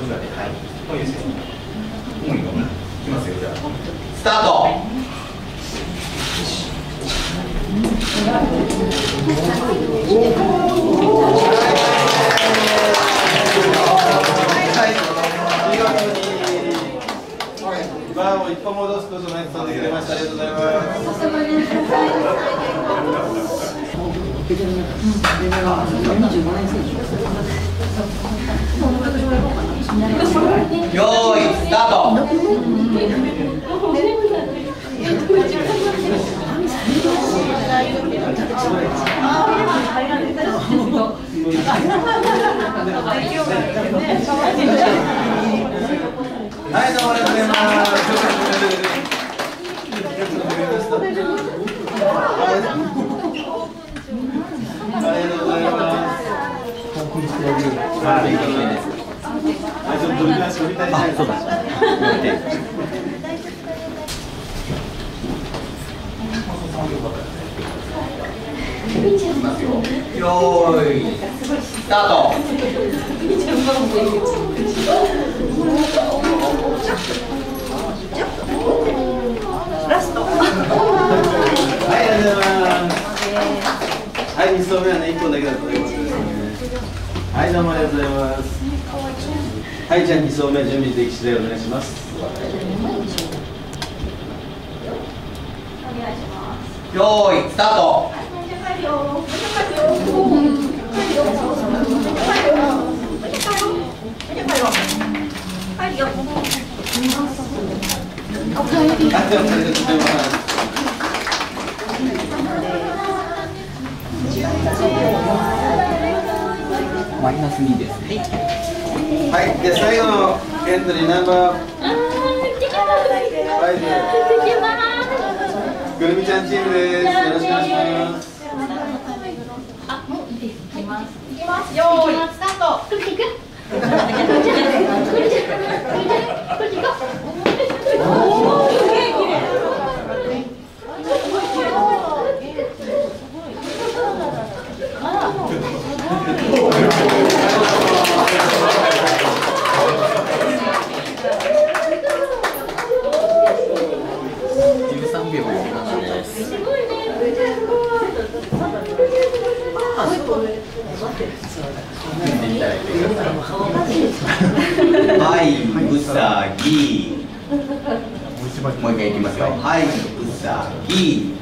症状で、はい、こういう説明主にこんな、いきますよ、じゃあスタート。はい、バーを一歩戻すことの演奏できました。ありがとうございます。よーい、スタート。はい、どうもありがとうございます。よーい、スタート。ラスト。はい、ありがとうございます。はい、二層目はね、1本だけだと思います。はい、どうもありがとうございます。はい、じゃあ二層目準備でき次第お願いします。よーい、スタート。マイナス2ですね。はい、で最後のエントリーナンバー5。くるみちゃんチームです。よろしくお願いします。あ、もういいです。行きます。行きます。よーい、スタート。くるみく。くるみちゃん。くるみちゃん。くるみ行こう。おー、すげえ綺麗。はい、うさぎ。もう一回いきますよ。はい、うさぎ。